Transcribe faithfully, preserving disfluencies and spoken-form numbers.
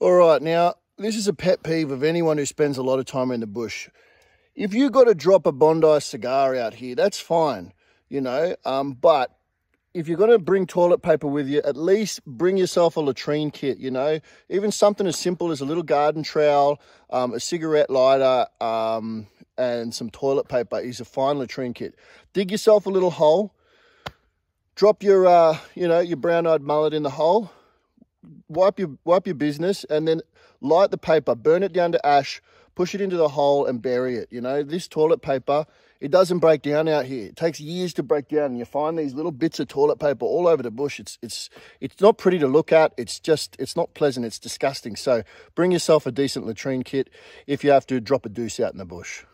All right, now, this is a pet peeve of anyone who spends a lot of time in the bush. If you got to drop a Bondi cigar out here, that's fine, you know, um, but if you're going to bring toilet paper with you, at least bring yourself a latrine kit, you know, even something as simple as a little garden trowel, um, a cigarette lighter, um, and some toilet paper is a fine latrine kit. Dig yourself a little hole, drop your, uh, you know, your brown-eyed mullet in the hole, wipe your, wipe your business, and then light the paper, burn it down to ash, push it into the hole and bury it. You know, this toilet paper, it doesn't break down out here. It takes years to break down, and you find these little bits of toilet paper all over the bush. It's it's it's not pretty to look at. It's just, it's not pleasant. It's disgusting. So bring yourself a decent latrine kit if you have to drop a deuce out in the bush.